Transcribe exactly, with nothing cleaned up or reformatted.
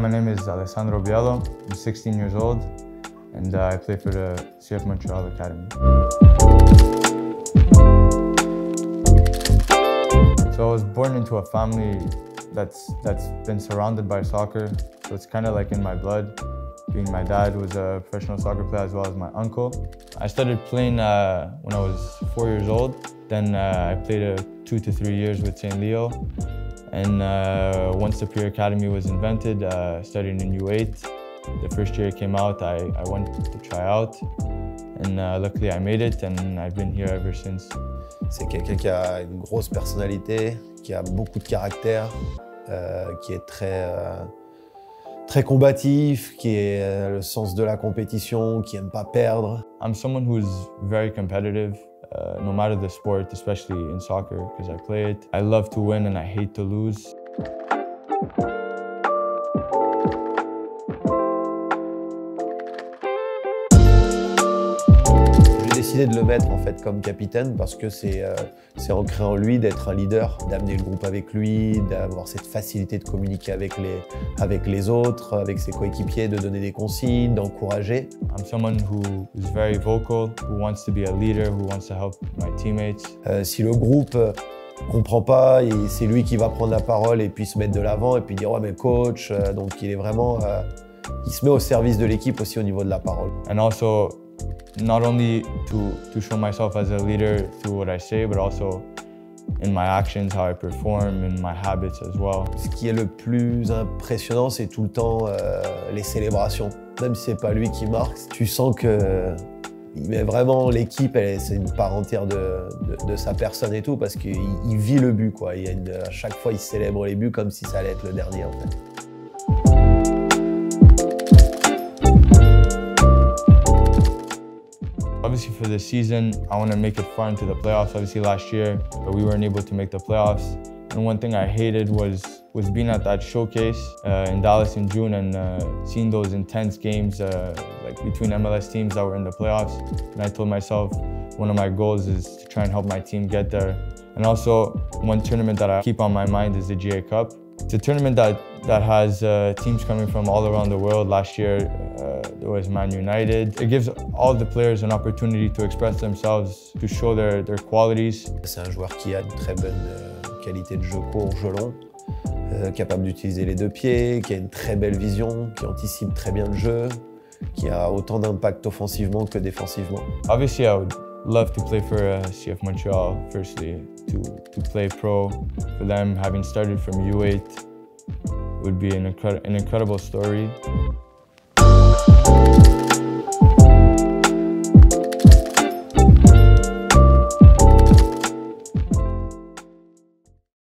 My name is Alessandro Biello. I'm sixteen years old and uh, I play for the C F Montreal Academy. So I was born into a family that's, that's been surrounded by soccer, so it's kind of like in my blood, being my dad was a professional soccer player as well as my uncle. I started playing uh, when I was four years old, then uh, I played uh, two to three years with Saint Leo. And uh, once the Peer Academy was invented, uh, studying in U eight, the first year it came out, I, I went to try out. And uh, luckily I made it and I've been here ever since. C'est quelqu'un qui a une grosse personnalité, qui a beaucoup de caractère, euh, qui est très, euh, très combatif, qui est euh, le sens de la compétition, qui aime pas perdre. I'm someone who's very competitive. Uh, no matter the sport, especially in soccer, because I play it. I love to win and I hate to lose. J'ai décidé de le mettre en fait comme capitaine parce que c'est euh, c'est ancré en lui d'être un leader, d'amener le groupe avec lui, d'avoir cette facilité de communiquer avec les avec les autres, avec ses coéquipiers, de donner des consignes, d'encourager. I'm someone who is very vocal, who wants to be a leader, who wants to help my teammates. Euh, si le groupe euh, comprend pas, c'est lui qui va prendre la parole et puis se mettre de l'avant et puis dire ouais mais coach, euh, donc il est vraiment euh, il se met au service de l'équipe aussi au niveau de la parole. And also not only to, to show myself as a leader through what I say, but also in my actions, how I perform, in my habits as well. Ce qui est le plus impressionnant, c'est tout le temps euh, les célébrations. Même si c'est pas lui qui marque, tu sens que euh, il met vraiment l'équipe, c'est une part entière de, de, de sa personne et tout, parce qu'il il vit le but, quoi. Il y a une, à chaque fois, il célèbre les buts comme si ça allait être le dernier, en fait. Obviously for this season, I want to make it far into the playoffs. Obviously last year, but we weren't able to make the playoffs. And one thing I hated was, was being at that showcase uh, in Dallas in June and uh, seeing those intense games uh, like between M L S teams that were in the playoffs. And I told myself, one of my goals is to try and help my team get there. And also one tournament that I keep on my mind is the G A Cup. It's a tournament that, that has uh, teams coming from all around the world. Last year, uh, there was Man United. It gives all the players an opportunity to express themselves, to show their, their qualities. C'est un joueur qui a une très bonne qualité de jeu court, jeu long, euh, capable d'utiliser les deux pieds, qui a une très belle vision, qui anticipe très bien le jeu, qui a autant d'impact offensivement que défensivement. Obviously, I would love to play for uh, C F Montreal, firstly, to, to play pro for them, having started from U eight, would be an, incre an incredible story.